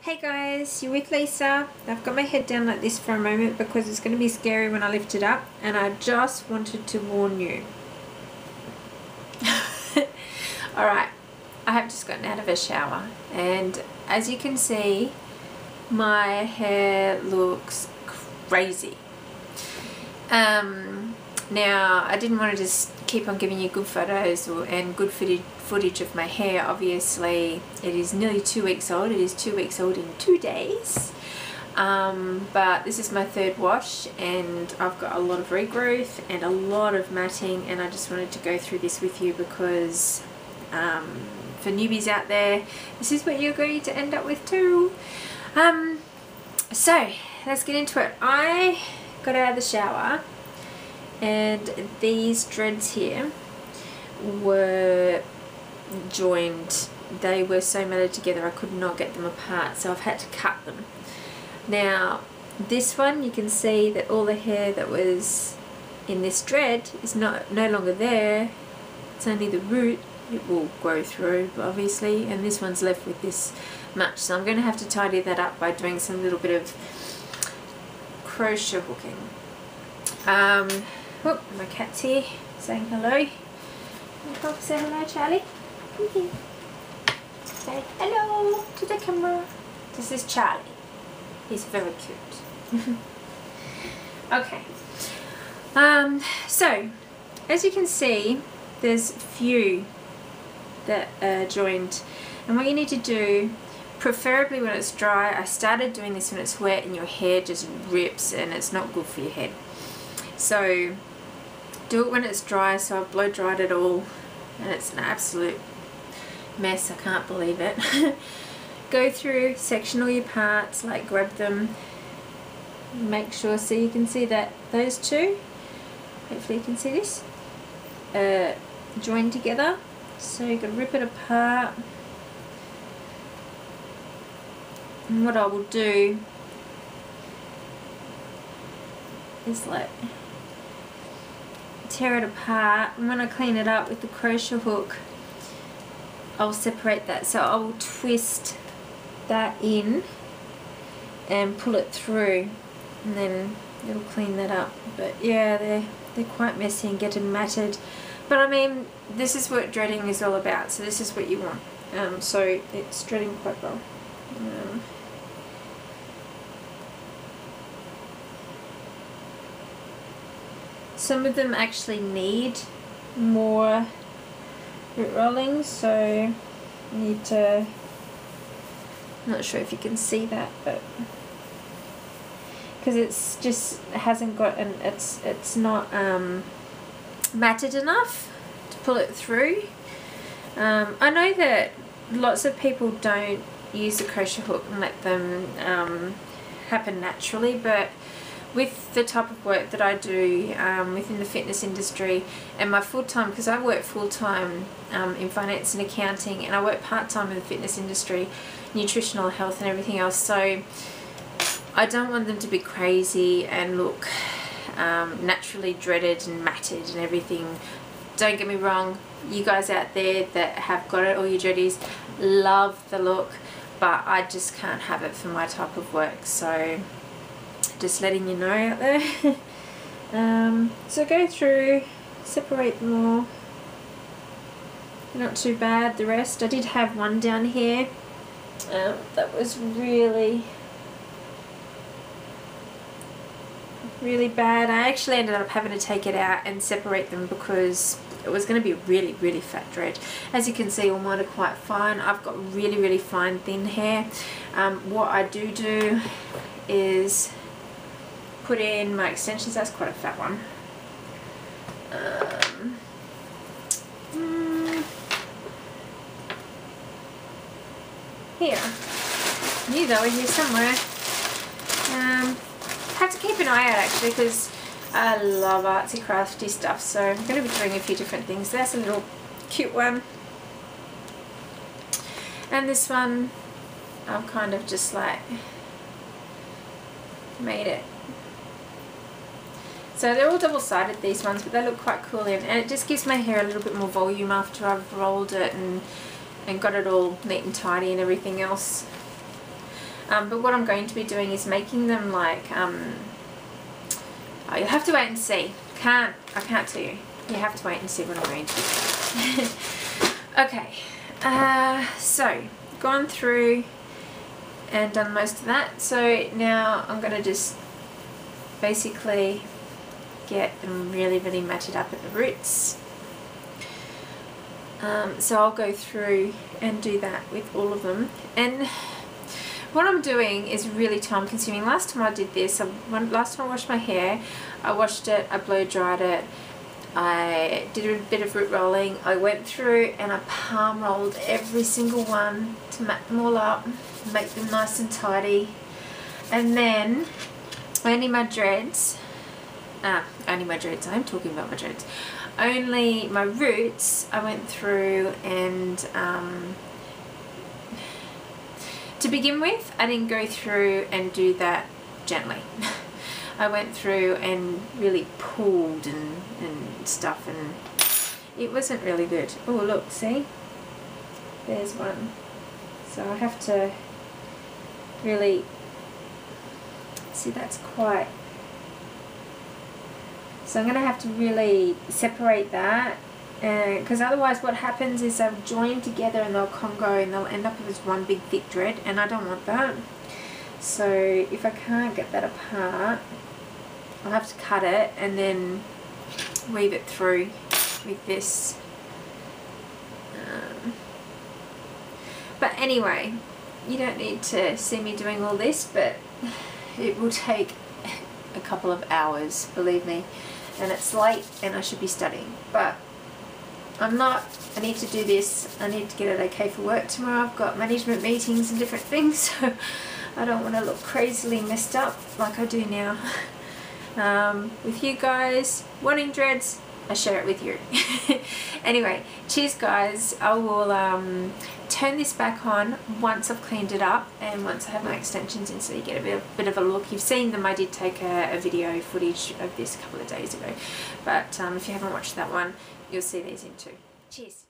Hey guys, your weekly Lisa. I've got my head down like this for a moment because it's going to be scary when I lift it up, and I just wanted to warn you. Alright, I have just gotten out of a shower, and as you can see, my hair looks crazy. Now, I didn't want to just keep on giving you good photos and good footage of my hair. Obviously it is nearly 2 weeks old. It is 2 weeks old in 2 days, but this is my third wash and I've got a lot of regrowth and a lot of matting, and I just wanted to go through this with you because for newbies out there, this is what you're going to end up with too. So let's get into it. I got out of the shower and these dreads here were joined. They were so matted together I could not get them apart, so I've had to cut them. Now this one, you can see that all the hair that was in this dread is no longer there. It's only the root. It will grow through obviously, and this one's left with this much, so I'm going to have to tidy that up by doing some little bit of crochet hooking. Oh, my cat's here saying hello. Can you help say hello, Charlie? Okay. Say hello to the camera. This is Charlie. He's very cute. Okay. So, as you can see, there's few that are joined. And what you need to do, preferably when it's dry, I started doing this when it's wet and your hair just rips and it's not good for your head. So, do it when it's dry. So I've blow dried it all and it's an absolute mess, I can't believe it. Go through, section all your parts, like grab them, make sure, so you can see that those two, hopefully you can see this, joined together, so you can rip it apart. And what I will do is like tear it apart, and when I clean it up with the crochet hook I'll separate that, so I'll twist that in and pull it through and then it'll clean that up. But yeah, they're quite messy and getting matted, but I mean, this is what dreading is all about, so this is what you want. So it's dreading quite well. Some of them actually need more root rolling, so you need to, I'm not sure if you can see that, but because it's just hasn't got, and it's not matted enough to pull it through. I know that lots of people don't use the crochet hook and let them happen naturally, but with the type of work that I do within the fitness industry and my full-time, because I work full-time in finance and accounting, and I work part-time in the fitness industry, nutritional health and everything else, so I don't want them to be crazy and look naturally dreaded and matted and everything. Don't get me wrong, you guys out there that have got it, all your dreadies, love the look, but I just can't have it for my type of work, so just letting you know out there. So go through, separate them all. They're not too bad, the rest. I did have one down here that was really bad. I actually ended up having to take it out and separate them because it was going to be really fat dread. As you can see, all mine are quite fine. I've got really fine thin hair. What I do is put in my extensions. That's quite a fat one. Here, I knew they were here somewhere. Have to keep an eye out actually, because I love artsy crafty stuff, so I'm going to be doing a few different things. That's a little cute one, and this one I've kind of just like made it. So they're all double-sided, these ones, but they look quite cool in, and it just gives my hair a little bit more volume after I've rolled it and got it all neat and tidy and everything else. But what I'm going to be doing is making them like, oh, you'll have to wait and see. I can't tell you. You have to wait and see what I'm going to do. Okay, so gone through and done most of that. So now I'm going to just basically get them really, really matted up at the roots. So I'll go through and do that with all of them. And what I'm doing is really time consuming. Last time I did this, last time I washed my hair, I washed it, I blow dried it, I did a bit of root rolling, I went through and I palm rolled every single one to mat them all up, make them nice and tidy. And then only my roots, I went through and to begin with, I didn't go through and do that gently. I went through and really pulled and stuff, and it wasn't really good. Oh look, see? There's one. So I have to really... See, that's quite... So I'm going to have to really separate that, because otherwise what happens is they'll join together and they'll congo and they'll end up as one big thick dread, and I don't want that. So if I can't get that apart, I'll have to cut it and then weave it through with this. But anyway, you don't need to see me doing all this, but it will take a couple of hours, believe me, and it's late and I should be studying, but I'm not. I need to do this. I need to get it okay for work tomorrow. I've got management meetings and different things, so I don't want to look crazily messed up like I do now. With you guys wanting dreads, I share it with you. Anyway, cheers guys. I will turn this back on once I've cleaned it up and once I have my extensions in, so you get a bit of a look. You've seen them. I did take a video footage of this a couple of days ago, but if you haven't watched that one, you'll see these in too. Cheers.